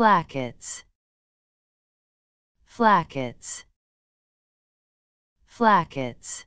Flackets, flackets, flackets.